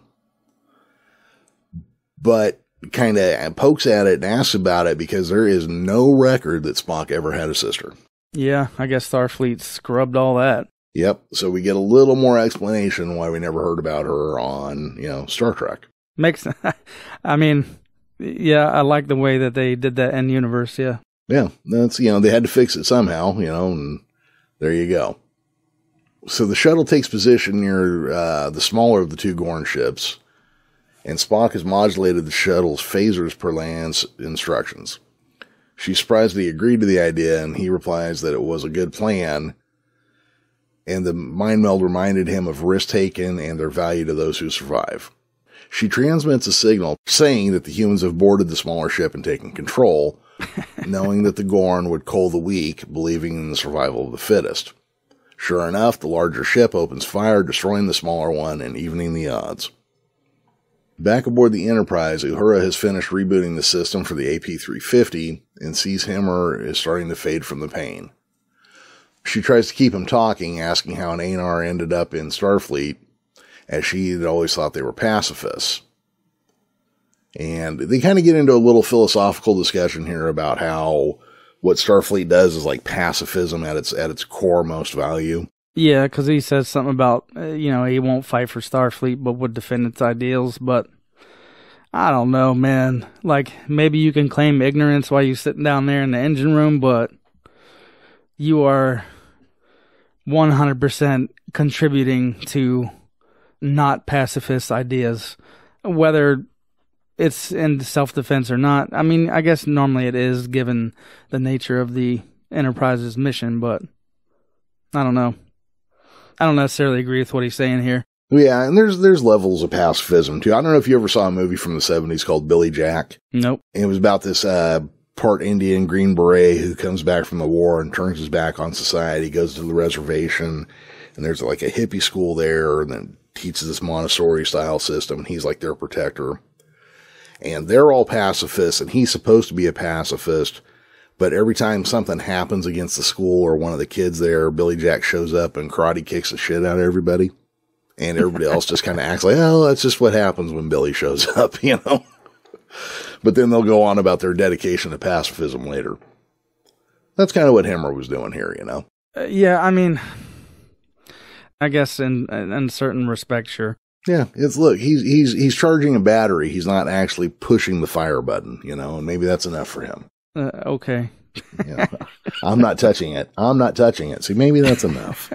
But... kind of pokes at it and asks about it because there is no record that Spock ever had a sister. Yeah, I guess Starfleet scrubbed all that. Yep, so we get a little more explanation why we never heard about her on, you know, Star Trek. Makes, I mean, yeah, I like the way that they did that in universe, yeah. Yeah, that's, you know, they had to fix it somehow, you know, and there you go. So the shuttle takes position near uh, the smaller of the two Gorn ships, and Spock has modulated the shuttle's phasers per La'an's instructions. She surprisingly agreed to the idea, and he replies that it was a good plan. And the mind meld reminded him of risks taken and their value to those who survive. She transmits a signal saying that the humans have boarded the smaller ship and taken control, knowing that the Gorn would cull the weak, believing in the survival of the fittest. Sure enough, the larger ship opens fire, destroying the smaller one and evening the odds. Back aboard the Enterprise, Uhura has finished rebooting the system for the A P three fifty and sees Hemmer is starting to fade from the pain. She tries to keep him talking, asking how an Aenar ended up in Starfleet, as she had always thought they were pacifists. And they kind of get into a little philosophical discussion here about how what Starfleet does is like pacifism at its at its core most value. Yeah, because he says something about, you know, he won't fight for Starfleet, but would defend its ideals. But I don't know, man. Like, maybe you can claim ignorance while you're sitting down there in the engine room, but you are one hundred percent contributing to not pacifist ideas, whether it's in self-defense or not. I mean, I guess normally it is, given the nature of the Enterprise's mission, but I don't know. I don't necessarily agree with what he's saying here. Yeah, and there's there's levels of pacifism, too. I don't know if you ever saw a movie from the seventies called Billy Jack. Nope. It was about this uh, part Indian Green Beret who comes back from the war and turns his back on society, goes to the reservation, and there's like a hippie school there, and then teaches this Montessori-style system, and he's like their protector. And they're all pacifists, and he's supposed to be a pacifist, but every time something happens against the school or one of the kids there, Billy Jack shows up and karate kicks the shit out of everybody. And everybody else just kind of acts like, oh, that's just what happens when Billy shows up, you know? But then they'll go on about their dedication to pacifism later. That's kind of what Hemmer was doing here, you know? Uh, yeah, I mean, I guess in, in certain respect, sure. Yeah, it's look, he's, he's, he's charging a battery. He's not actually pushing the fire button, you know? And maybe that's enough for him. Uh, okay. Yeah. I'm not touching it. I'm not touching it. See, maybe that's enough.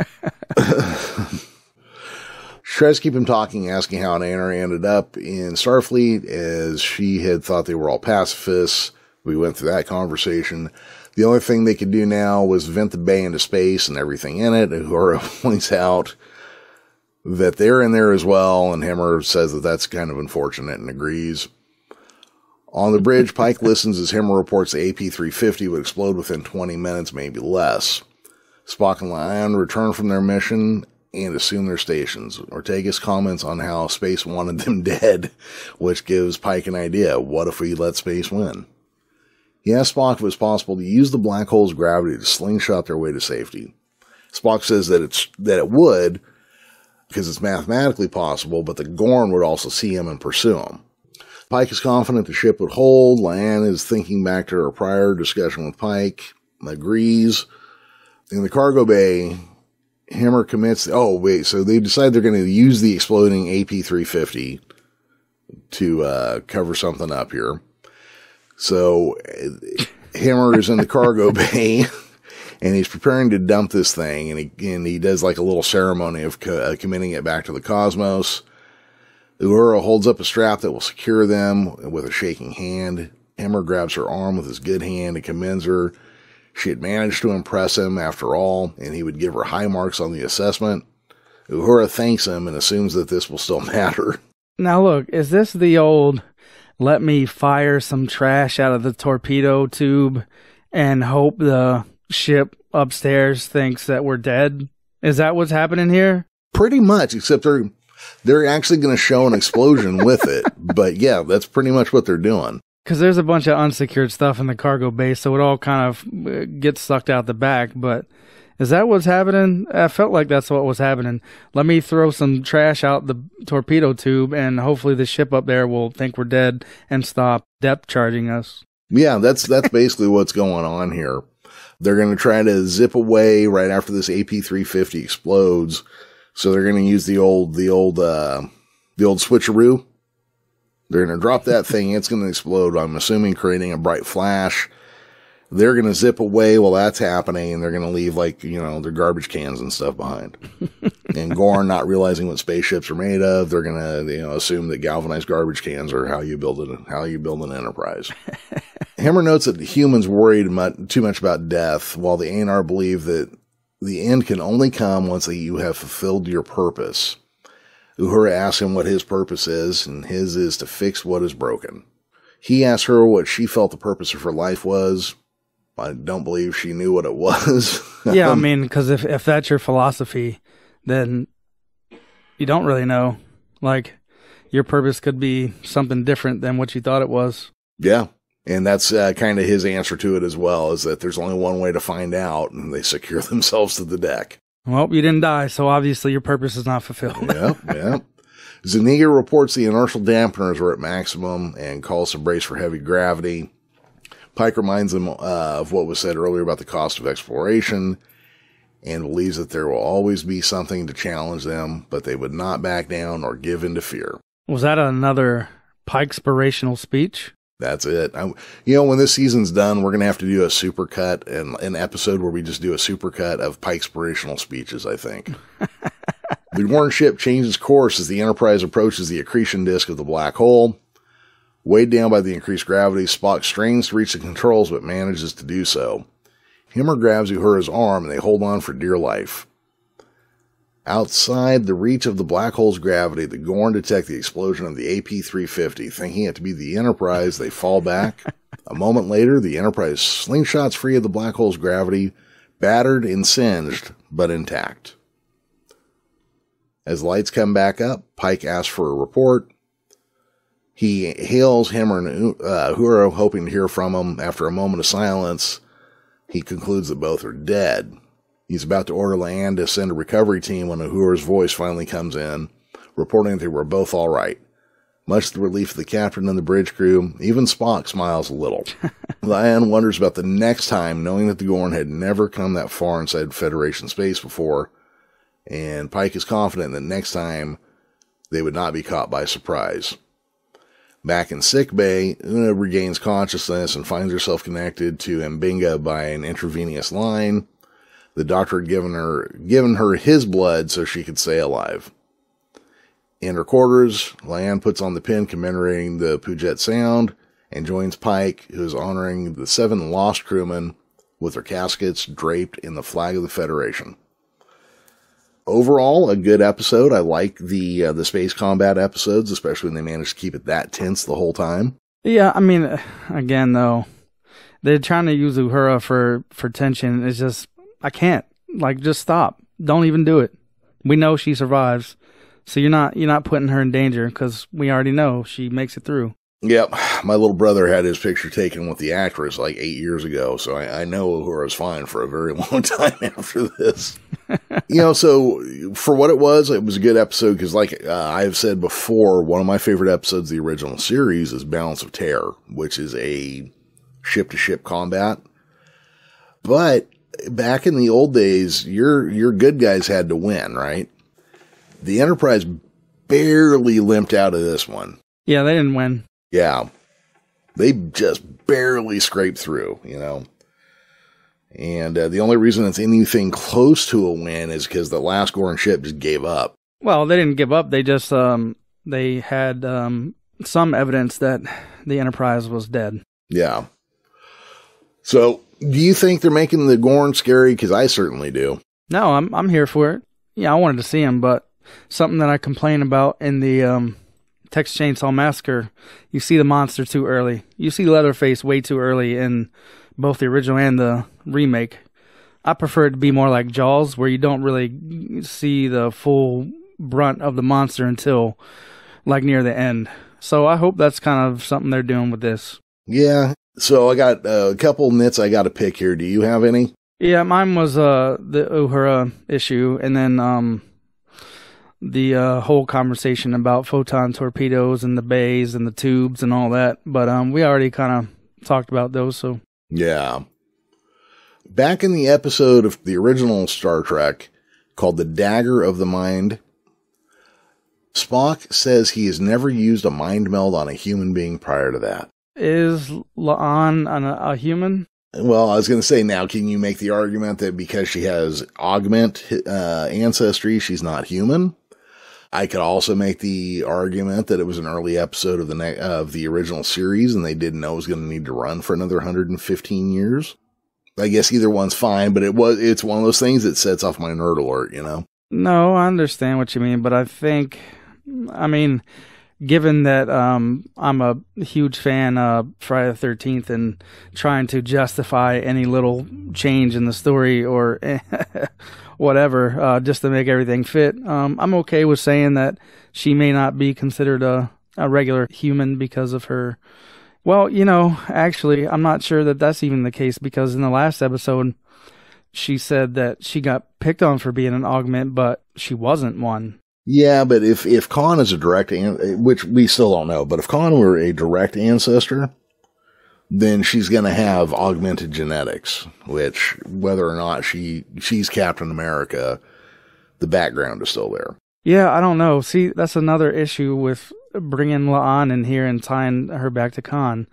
She tries to keep him talking, asking how an Aenar ended up in Starfleet, as she had thought they were all pacifists. We went through that conversation. The only thing they could do now was vent the bay into space and everything in it. Uhura points out that they're in there as well, and Hemmer says that that's kind of unfortunate and agrees. On the bridge, Pike listens as Hemmer reports the A P three fifty would explode within twenty minutes, maybe less. Spock and La'an return from their mission and assume their stations. Ortegas comments on how space wanted them dead, which gives Pike an idea. What if we let space win? He asks Spock if it's possible to use the black hole's gravity to slingshot their way to safety. Spock says that, it's, that it would, because it's mathematically possible, but the Gorn would also see him and pursue him. Pike is confident the ship would hold. La'an is thinking back to her prior discussion with Pike, agrees. In the cargo bay, Hemmer commits... Oh, wait, so they decide they're going to use the exploding A P three fifty to uh, cover something up here. So Hemmer is in the cargo bay, and he's preparing to dump this thing, and he, and he does like a little ceremony of co uh, committing it back to the cosmos. Uhura holds up a strap that will secure them with a shaking hand. Hemmer grabs her arm with his good hand and commends her. She had managed to impress him after all, and he would give her high marks on the assessment. Uhura thanks him and assumes that this will still matter. Now look, is this the old, let me fire some trash out of the torpedo tube and hope the ship upstairs thinks that we're dead? Is that what's happening here? Pretty much, except they're... They're actually going to show an explosion with it. But yeah, that's pretty much what they're doing. Because there's a bunch of unsecured stuff in the cargo bay, so it all kind of gets sucked out the back. But is that what's happening? I felt like that's what was happening. Let me throw some trash out the torpedo tube, and hopefully the ship up there will think we're dead and stop depth charging us. Yeah, that's, that's basically what's going on here. They're going to try to zip away right after this A P three fifty explodes. So they're going to use the old, the old, uh, the old switcheroo. They're going to drop that thing. It's going to explode. I'm assuming creating a bright flash. They're going to zip away while that's happening. And they're going to leave like, you know, their garbage cans and stuff behind. And Gorn, not realizing what spaceships are made of, they're going to, you know, assume that galvanized garbage cans are how you build it, how you build an Enterprise. Hemmer notes that humans worried much, too much about death, while the Aenar believe that the end can only come once you have fulfilled your purpose. Uhura asks him what his purpose is, and his is to fix what is broken. He asks her what she felt the purpose of her life was. I don't believe she knew what it was. Yeah, I mean, because if, if that's your philosophy, then you don't really know. Like, your purpose could be something different than what you thought it was. Yeah, and that's uh, kind of his answer to it as well, is that there's only one way to find out, and they secure themselves to the deck. Well, you didn't die, so obviously your purpose is not fulfilled. Yep, yep. Zaniga reports the inertial dampeners are at maximum and calls to brace for heavy gravity. Pike reminds them uh, of what was said earlier about the cost of exploration and believes that there will always be something to challenge them, but they would not back down or give in to fear. Was that another Pike-spirational speech? That's it. I, you know, when this season's done, we're going to have to do a supercut and an episode where we just do a supercut of Pike's inspirational speeches, I think. The Gorn ship changes course as the Enterprise approaches the accretion disk of the black hole. Weighed down by the increased gravity, Spock strains to reach the controls but manages to do so. Hemmer grabs Uhura's arm and they hold on for dear life. Outside the reach of the black hole's gravity, the Gorn detect the explosion of the A P three fifty. Thinking it to be the Enterprise, they fall back. A moment later, the Enterprise slingshots free of the black hole's gravity, battered and singed, but intact. As lights come back up, Pike asks for a report. He hails Hemmer and Uhura, hoping to hear from him. After a moment of silence, he concludes that both are dead. He's about to order La'an to send a recovery team when Uhura's voice finally comes in, reporting that they were both all right. Much to the relief of the captain and the bridge crew, even Spock smiles a little. La'an wonders about the next time, knowing that the Gorn had never come that far inside Federation space before, and Pike is confident that next time they would not be caught by surprise. Back in sick bay, Una regains consciousness and finds herself connected to M'Benga by an intravenous line. The doctor had given her, given her his blood so she could stay alive. In her quarters, La'an puts on the pin commemorating the Puget Sound and joins Pike, who is honoring the seven lost crewmen with their caskets draped in the flag of the Federation. Overall, a good episode. I like the uh, the space combat episodes, especially when they manage to keep it that tense the whole time. Yeah, I mean, again, though, they're trying to use Uhura for, for tension. It's just... I can't. Like, just stop. Don't even do it. We know she survives, so you're not you're not putting her in danger because we already know she makes it through. Yep. My little brother had his picture taken with the actress like eight years ago, so I, I know Uhura's fine for a very long time after this. You know, so for what it was, it was a good episode because, like uh, I've said before, one of my favorite episodes of the original series is Balance of Terror, which is a ship-to-ship combat. But... back in the old days, your your good guys had to win, right? The Enterprise barely limped out of this one. Yeah, they didn't win. Yeah. They just barely scraped through, you know. And uh, the only reason it's anything close to a win is because the last Gorn ship just gave up. Well, they didn't give up. They just, um, they had um, some evidence that the Enterprise was dead. Yeah. So... do you think they're making the Gorn scary? Because I certainly do. No, I'm I'm here for it. Yeah, I wanted to see him, but something that I complain about in the um, Texas Chainsaw Massacre, you see the monster too early. You see Leatherface way too early in both the original and the remake. I prefer it to be more like Jaws, where you don't really see the full brunt of the monster until like near the end. So I hope that's kind of something they're doing with this. Yeah. So I got a couple nits I got to pick here. Do you have any? Yeah, mine was uh, the Uhura issue, and then um, the uh, whole conversation about photon torpedoes and the bays and the tubes and all that. But um, we already kind of talked about those. So yeah. Back in the episode of the original Star Trek called The Dagger of the Mind, Spock says he has never used a mind meld on a human being prior to that. Is La'an a human? Well, I was going to say, now, can you make the argument that because she has augment uh, ancestry, she's not human? I could also make the argument that it was an early episode of the of the original series and they didn't know it was going to need to run for another one hundred fifteen years. I guess either one's fine, but it was it's one of those things that sets off my nerd alert, you know? No, I understand what you mean, but I think, I mean, given that um, I'm a huge fan of Friday the thirteenth and trying to justify any little change in the story or whatever uh, just to make everything fit, um, I'm okay with saying that she may not be considered a, a regular human because of her. Well, you know, actually, I'm not sure that that's even the case because in the last episode, she said that she got picked on for being an augment, but she wasn't one. Yeah, but if, if Khan is a direct, an which we still don't know, but if Khan were a direct ancestor, then she's going to have augmented genetics, which whether or not she she's Captain America, the background is still there. Yeah, I don't know. See, that's another issue with bringing La'an in here and tying her back to Khan.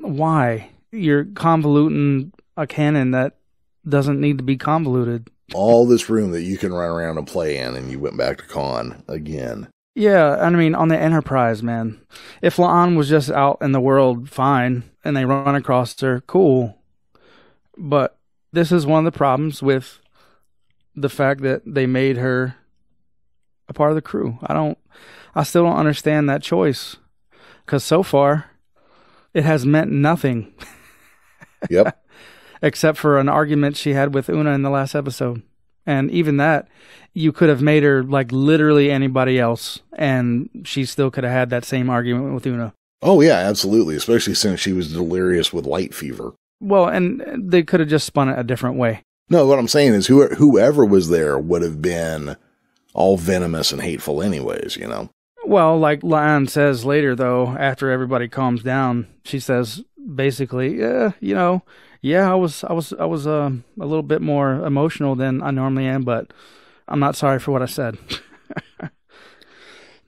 Why? You're convoluting a canon that doesn't need to be convoluted. All this room that you can run around and play in, and you went back to Khan again. Yeah, I mean, on the Enterprise, man. If La'an was just out in the world, fine, and they run across her, cool. But this is one of the problems with the fact that they made her a part of the crew. I don't, I still don't understand that choice, because so far, it has meant nothing. Yep. Except for an argument she had with Una in the last episode. And even that, you could have made her like literally anybody else, and she still could have had that same argument with Una. Oh, yeah, absolutely. Especially since she was delirious with light fever. Well, and they could have just spun it a different way. No, what I'm saying is who, whoever was there would have been all venomous and hateful anyways, you know? Well, like La'an says later, though, after everybody calms down, she says basically, yeah, you know, Yeah, I was, I was, I was uh, a little bit more emotional than I normally am, but I'm not sorry for what I said.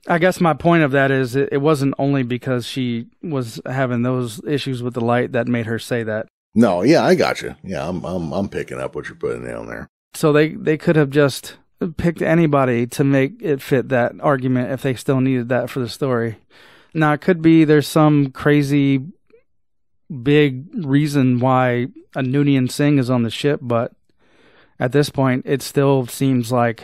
I guess my point of that is it, it wasn't only because she was having those issues with the light that made her say that. No, yeah, I got you. Yeah, I'm, I'm, I'm picking up what you're putting down there. So they, they could have just picked anybody to make it fit that argument if they still needed that for the story. Now it could be there's some crazy big reason why a Noonien-Singh is on the ship, but at this point, it still seems like,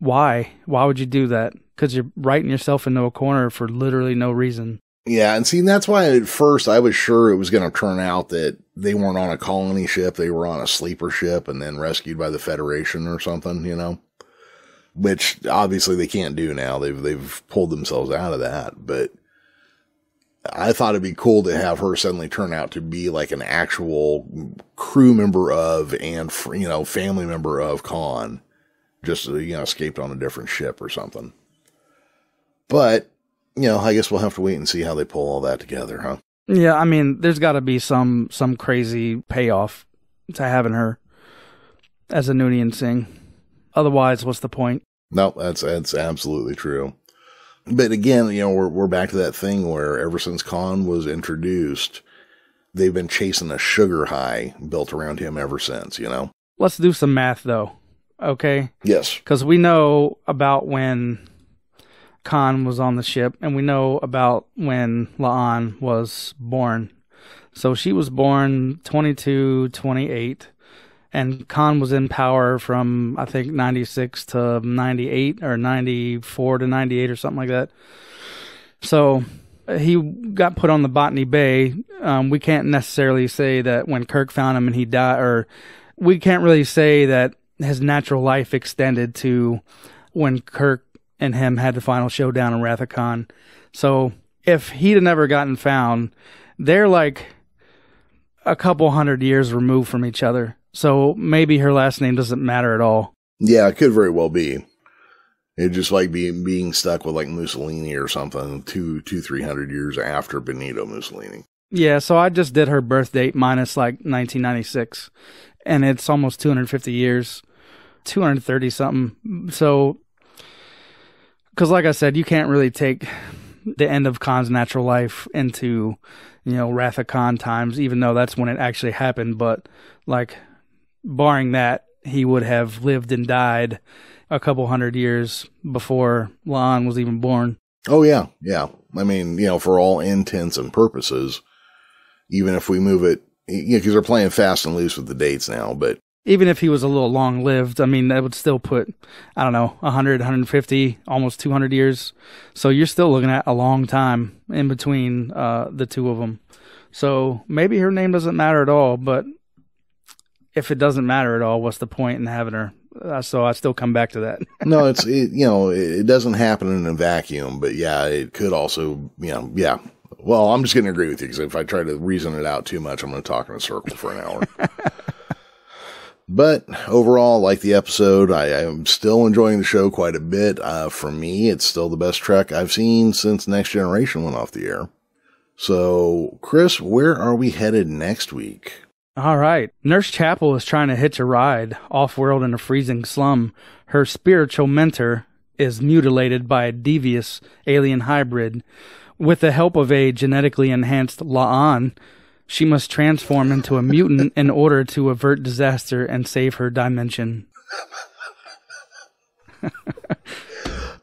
why? Why would you do that? Because you're writing yourself into a corner for literally no reason. Yeah, and see, that's why at first I was sure it was going to turn out that they weren't on a colony ship, they were on a sleeper ship and then rescued by the Federation or something, you know? Which, obviously, they can't do now. They've, they've pulled themselves out of that, but I thought it'd be cool to have her suddenly turn out to be like an actual crew member of, and, you know, family member of Khan, just, you know, escaped on a different ship or something. But, you know, I guess we'll have to wait and see how they pull all that together, huh? Yeah. I mean, there's gotta be some, some crazy payoff to having her as a Noonien-Singh. Otherwise, what's the point? No, that's, that's absolutely true. But again, you know, we're, we're back to that thing where ever since Khan was introduced, they've been chasing a sugar high built around him ever since, you know? Let's do some math, though, okay? Yes. Because we know about when Khan was on the ship, and we know about when La'an was born. So she was born twenty-two twenty-eight, and Khan was in power from, I think, ninety-six to ninety-eight or ninety-four to ninety-eight or something like that. So he got put on the Botany Bay. Um, we can't necessarily say that when Kirk found him and he died, or we can't really say that his natural life extended to when Kirk and him had the final showdown in Wrath of Khan. So if he'd have never gotten found, they're like a couple hundred years removed from each other. So maybe her last name doesn't matter at all. Yeah, it could very well be. It just like being being stuck with like Mussolini or something two, two, three hundred years after Benito Mussolini. Yeah, so I just did her birth date minus like nineteen ninety-six, and it's almost two hundred fifty years, two hundred thirty something. So, because like I said, you can't really take the end of Khan's natural life into, you know, Wrath of Khan times, even though that's when it actually happened. But like, barring that, he would have lived and died a couple hundred years before La'an was even born. Oh, yeah, yeah. I mean, you know, for all intents and purposes, even if we move it, you know, because they're playing fast and loose with the dates now, but... Even if he was a little long-lived, I mean, that would still put, I don't know, one hundred, one hundred fifty, almost two hundred years. So you're still looking at a long time in between uh, the two of them. So maybe her name doesn't matter at all, but if it doesn't matter at all, what's the point in having her? Uh, so I still come back to that. No, it's it, you know, it doesn't happen in a vacuum, but yeah, it could also, you know, yeah. Well, I'm just going to agree with you, because if I try to reason it out too much, I'm going to talk in a circle for an hour. But overall, like the episode, I am still enjoying the show quite a bit. Uh, for me, it's still the best Trek I've seen since Next Generation went off the air. So, Chris, where are we headed next week? All right. Nurse Chapel is trying to hitch a ride off-world in a freezing slum. Her spiritual mentor is mutilated by a devious alien hybrid. With the help of a genetically enhanced La'an, she must transform into a mutant in order to avert disaster and save her dimension.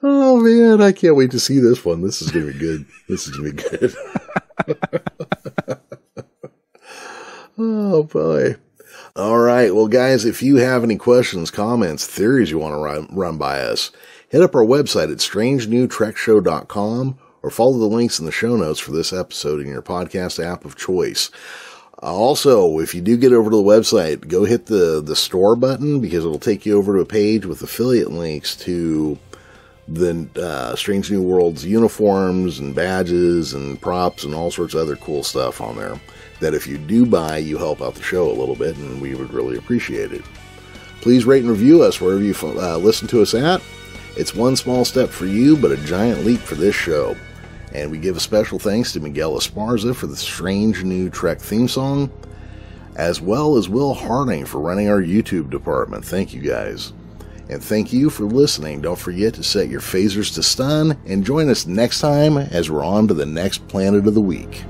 Oh, man, I can't wait to see this one. This is going to be good. This is going to be good. Oh, boy. All right. Well, guys, if you have any questions, comments, theories you want to run, run by us, hit up our website at strange new trek show dot com. Or follow the links in the show notes for this episode in your podcast app of choice. Also, if you do get over to the website, go hit the, the store button, because it'll take you over to a page with affiliate links to the uh, Strange New Worlds uniforms and badges and props and all sorts of other cool stuff on there that if you do buy, you help out the show a little bit, and we would really appreciate it. Please rate and review us wherever you uh, listen to us at. It's one small step for you, but a giant leap for this show. And we give a special thanks to Miguel Esparza for the Strange New Trek theme song, as well as Will Harding for running our YouTube department. Thank you, guys. And thank you for listening. Don't forget to set your phasers to stun, and join us next time as we're on to the next planet of the week.